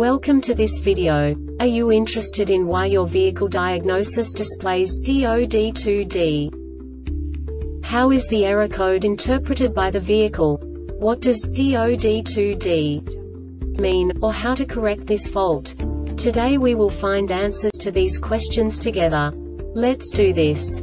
Welcome to this video. Are you interested in why your vehicle diagnosis displays P0D2D? How is the error code interpreted by the vehicle? What does P0D2D mean, or how to correct this fault? Today we will find answers to these questions together. Let's do this.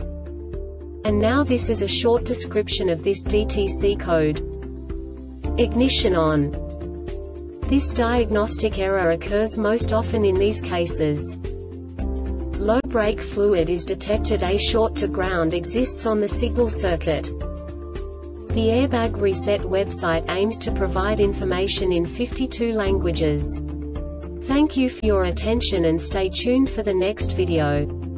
And now this is a short description of this DTC code. Ignition on. This diagnostic error occurs most often in these cases. Low brake fluid is detected. A short to ground exists on the signal circuit. The Airbag Reset website aims to provide information in 52 languages. Thank you for your attention and stay tuned for the next video.